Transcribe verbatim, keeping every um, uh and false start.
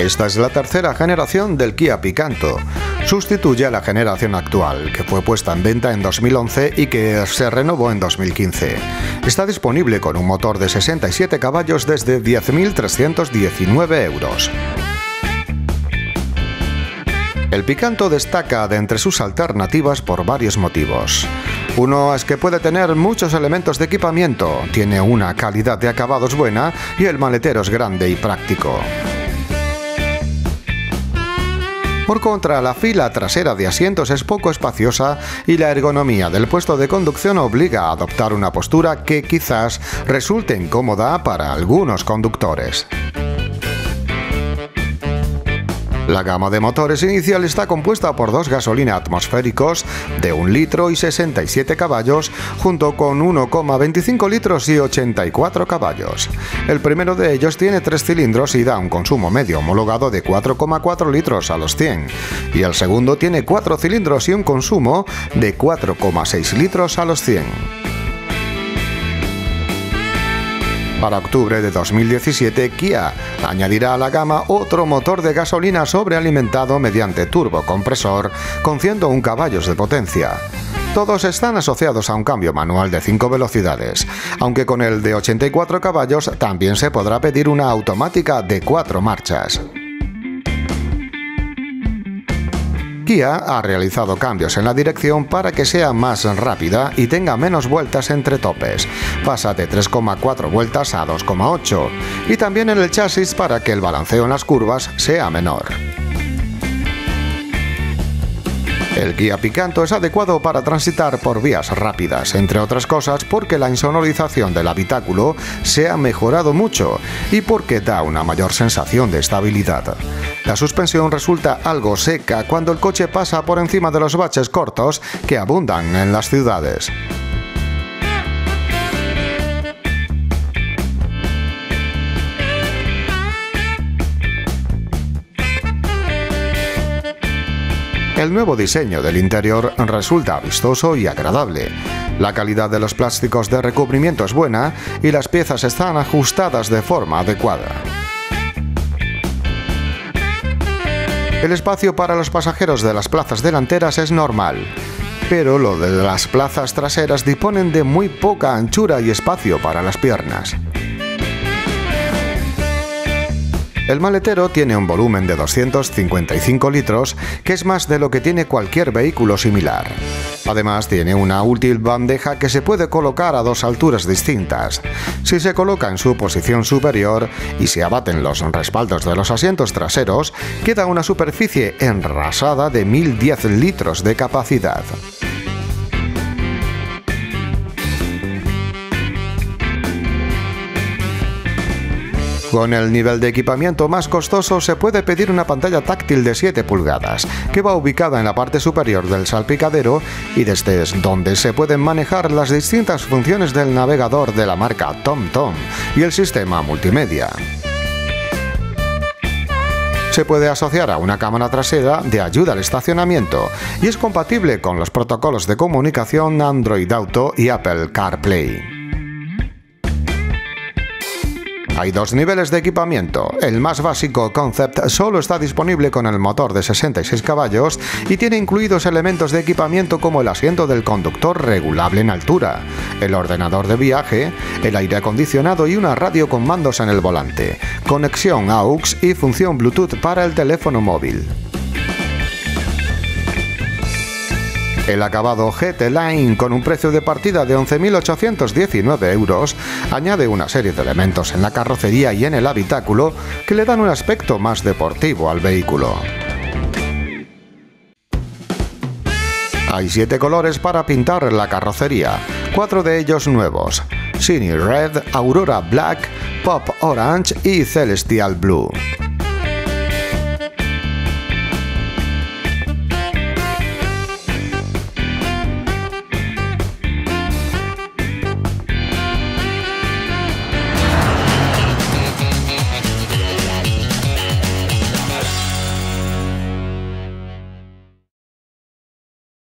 Esta es la tercera generación del Kia Picanto. Sustituye a la generación actual, que fue puesta en venta en dos mil once y que se renovó en dos mil quince. Está disponible con un motor de sesenta y siete caballos desde diez mil trescientos diecinueve euros. El Picanto destaca de entre sus alternativas por varios motivos. Uno es que puede tener muchos elementos de equipamiento, tiene una calidad de acabados buena y el maletero es grande y práctico. Por contra, la fila trasera de asientos es poco espaciosa y la ergonomía del puesto de conducción obliga a adoptar una postura que quizás resulte incómoda para algunos conductores. La gama de motores inicial está compuesta por dos gasolina atmosféricos de un litro y sesenta y siete caballos, junto con uno coma veinticinco litros y ochenta y cuatro caballos. El primero de ellos tiene tres cilindros y da un consumo medio homologado de cuatro coma cuatro litros a los cien, y el segundo tiene cuatro cilindros y un consumo de cuatro coma seis litros a los cien. Para octubre de dos mil diecisiete, Kia añadirá a la gama otro motor de gasolina sobrealimentado mediante turbocompresor con ciento uno caballos de potencia. Todos están asociados a un cambio manual de cinco velocidades, aunque con el de ochenta y cuatro caballos también se podrá pedir una automática de cuatro marchas. Kia ha realizado cambios en la dirección para que sea más rápida y tenga menos vueltas entre topes. Pasa de tres coma cuatro vueltas a dos coma ocho, y también en el chasis para que el balanceo en las curvas sea menor. El Kia Picanto es adecuado para transitar por vías rápidas, entre otras cosas porque la insonorización del habitáculo se ha mejorado mucho y porque da una mayor sensación de estabilidad. La suspensión resulta algo seca cuando el coche pasa por encima de los baches cortos que abundan en las ciudades. El nuevo diseño del interior resulta vistoso y agradable. La calidad de los plásticos de recubrimiento es buena y las piezas están ajustadas de forma adecuada. El espacio para los pasajeros de las plazas delanteras es normal, pero lo de las plazas traseras disponen de muy poca anchura y espacio para las piernas. El maletero tiene un volumen de doscientos cincuenta y cinco litros, que es más de lo que tiene cualquier vehículo similar. Además, tiene una útil bandeja que se puede colocar a dos alturas distintas. Si se coloca en su posición superior y se abaten los respaldos de los asientos traseros, queda una superficie enrasada de mil diez litros de capacidad. Con el nivel de equipamiento más costoso se puede pedir una pantalla táctil de siete pulgadas, que va ubicada en la parte superior del salpicadero y desde donde se pueden manejar las distintas funciones del navegador de la marca TomTom y el sistema multimedia. Se puede asociar a una cámara trasera de ayuda al estacionamiento y es compatible con los protocolos de comunicación Android Auto y Apple CarPlay. Hay dos niveles de equipamiento. El más básico, Concept, solo está disponible con el motor de sesenta y seis caballos y tiene incluidos elementos de equipamiento como el asiento del conductor regulable en altura, el ordenador de viaje, el aire acondicionado y una radio con mandos en el volante, conexión A U X y función Bluetooth para el teléfono móvil. El acabado G T Line, con un precio de partida de once mil ochocientos diecinueve euros, añade una serie de elementos en la carrocería y en el habitáculo que le dan un aspecto más deportivo al vehículo. Hay siete colores para pintar la carrocería, cuatro de ellos nuevos: Shiny Red, Aurora Black, Pop Orange y Celestial Blue.